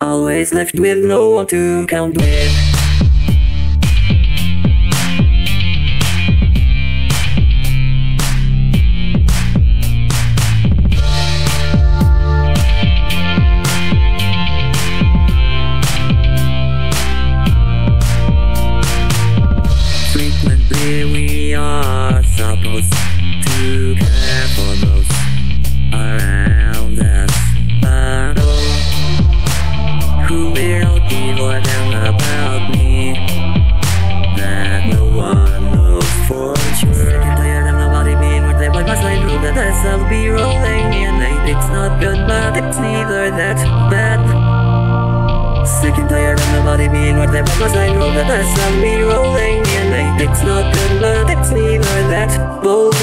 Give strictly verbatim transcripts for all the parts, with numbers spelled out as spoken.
Always left with no one to count with. Frequently we are supposed to care for those around us, but all who will be what them about me that no one knows for sure. Clear them nobody be what they must I know that I shall be rolling in late. It's not good, but it's neither that bad. Second tired of nobody being what they was, I know that I shall be rolling in late. It's not good, but it's neither that bold.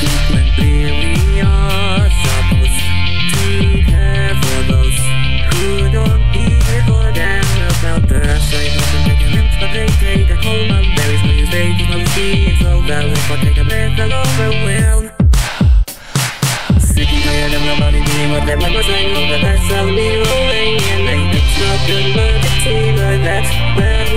Frequently we are supposed to care for those who don't give a damn about the rest. I hope they can rent, but they take a cold one. There is no use, they can only see it's so valid, but take a breath and overwhelm. Second tired of nobody being what they was, I know that I shall be rolling. Good, but it's either that bad.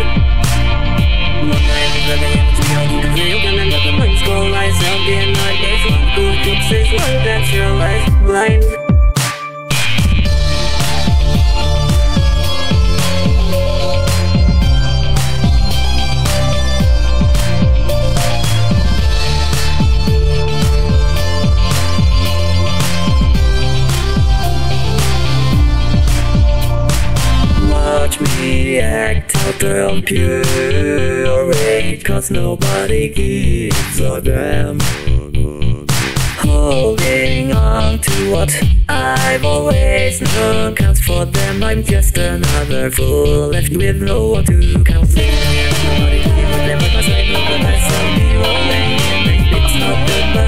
Not that it's that I have to be on you, cause you can end up in my school. I shall be in my days. One who keeps is one that's your lifeline. Act out their own purity, cause nobody gives a damn. Holding on to what I've always known counts for them. I'm just another fool left with no one to count. Nobody gives a damn, but I know that I shall be rolling in. It's not good, but